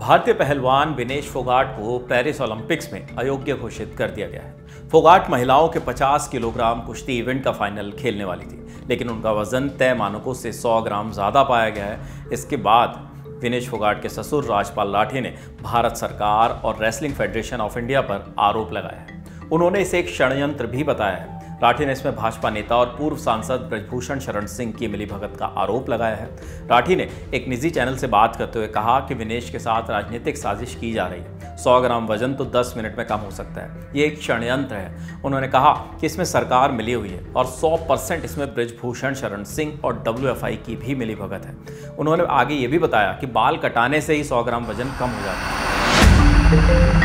भारतीय पहलवान विनेश फोगाट को पेरिस ओलंपिक्स में अयोग्य घोषित कर दिया गया है। फोगाट महिलाओं के 50 किलोग्राम कुश्ती इवेंट का फाइनल खेलने वाली थी, लेकिन उनका वजन तय मानकों से 100 ग्राम ज़्यादा पाया गया है। इसके बाद विनेश फोगाट के ससुर राजपाल लाठी ने भारत सरकार और रेस्लिंग फेडरेशन ऑफ इंडिया पर आरोप लगाया है। उन्होंने इसे एक षड्यंत्र भी बताया है। राठी ने इसमें भाजपा नेता और पूर्व सांसद बृजभूषण शरण सिंह की मिलीभगत का आरोप लगाया है। राठी ने एक निजी चैनल से बात करते हुए कहा कि विनेश के साथ राजनीतिक साजिश की जा रही है। 100 ग्राम वजन तो 10 मिनट में कम हो सकता है, ये एक षड्यंत्र है। उन्होंने कहा कि इसमें सरकार मिली हुई है और 100% इसमें बृजभूषण शरण सिंह और WFI की भी मिलीभगत है। उन्होंने आगे ये भी बताया कि बाल कटाने से ही 100 ग्राम वजन कम हो जाता है।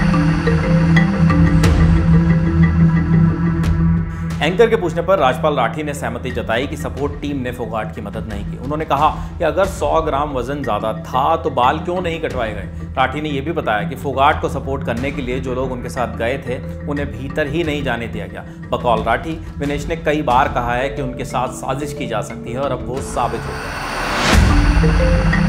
एंकर के पूछने पर राजपाल लाठी ने सहमति जताई कि सपोर्ट टीम ने फोगाट की मदद नहीं की। उन्होंने कहा कि अगर 100 ग्राम वजन ज़्यादा था तो बाल क्यों नहीं कटवाए गए। लाठी ने यह भी बताया कि फोगाट को सपोर्ट करने के लिए जो लोग उनके साथ गए थे उन्हें भीतर ही नहीं जाने दिया गया। बकौल राठी, विनेश ने कई बार कहा है कि उनके साथ साजिश की जा सकती है और अब वो साबित हो गया।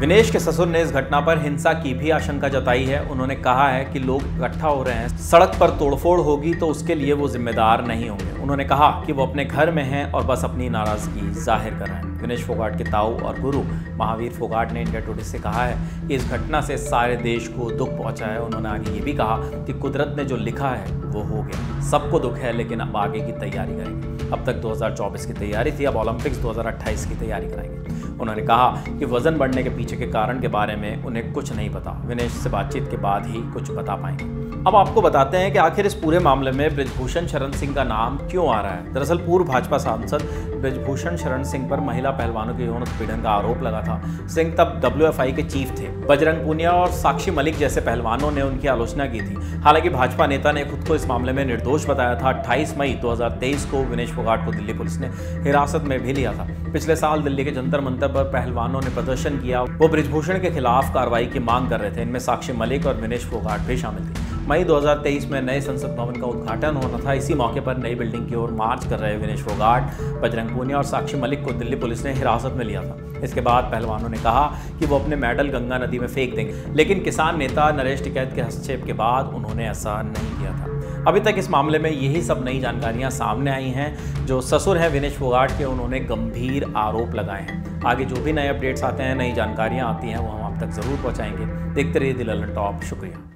विनेश के ससुर ने इस घटना पर हिंसा की भी आशंका जताई है। उन्होंने कहा है कि लोग इकट्ठा हो रहे हैं, सड़क पर तोड़फोड़ होगी तो उसके लिए वो जिम्मेदार नहीं होंगे। उन्होंने कहा कि वो अपने घर में हैं और बस अपनी नाराजगी जाहिर कर रहे हैं। विनेश फोगाट के ताऊ और गुरु महावीर फोगाट ने इंडिया टुडे से कहा है कि इस घटना से सारे देश को दुख पहुँचा है। उन्होंने आगे ये भी कहा कि कुदरत ने जो लिखा है वो हो गया, सबको दुख है, लेकिन अब आगे की तैयारी करेंगे। अब तक 2024 की तैयारी थी, अब ओलंपिक्स 2028 की तैयारी कराएंगे। उन्होंने कहा कि वजन बढ़ने के पीछे के कारण के बारे में उन्हें कुछ नहीं पता, विनेश से बातचीत के बाद ही कुछ बता पाएंगे। अब आपको बताते हैं कि आखिर इस पूरे मामले में बृजभूषण शरण सिंह का नाम क्यों आ रहा है। दरअसल पूर्व भाजपा सांसद बृजभूषण शरण सिंह पर महिला पहलवानों के यौन उत्पीड़न का आरोप लगा था। सिंह तब WFI के चीफ थे। बजरंग पुनिया और साक्षी मलिक जैसे पहलवानों ने उनकी आलोचना की थी। हालांकि भाजपा नेता ने खुद को इस मामले में निर्दोष बताया था। 28 मई 2023 को विनेश फोगाट को दिल्ली पुलिस ने हिरासत में भी लिया था। पिछले साल दिल्ली के जंतर मंतर पर पहलवानों ने प्रदर्शन किया, वो बृजभूषण के खिलाफ कार्रवाई की मांग कर रहे थे। इनमें साक्षी मलिक और विनेश फोगाट भी शामिल थे। मई 2023 में नए संसद भवन का उद्घाटन होना था। इसी मौके पर नई बिल्डिंग की ओर मार्च कर रहे विनेश फोगाट, बजरंग पुनिया और साक्षी मलिक को दिल्ली पुलिस ने हिरासत में लिया था। इसके बाद पहलवानों ने कहा कि वो अपने मेडल गंगा नदी में फेंक देंगे, लेकिन किसान नेता नरेश टिकैत के हस्तक्षेप के बाद उन्होंने ऐसा नहीं किया था। अभी तक इस मामले में यही सब नई जानकारियां सामने आई हैं। जो ससुर हैं विनेश फोगाट के, उन्होंने गंभीर आरोप लगाए हैं। आगे जो भी नए अपडेट्स आते हैं, नई जानकारियाँ आती हैं, वो हम आप तक ज़रूर पहुँचाएंगे। देखते रहिए द लल्लनटॉप। शुक्रिया।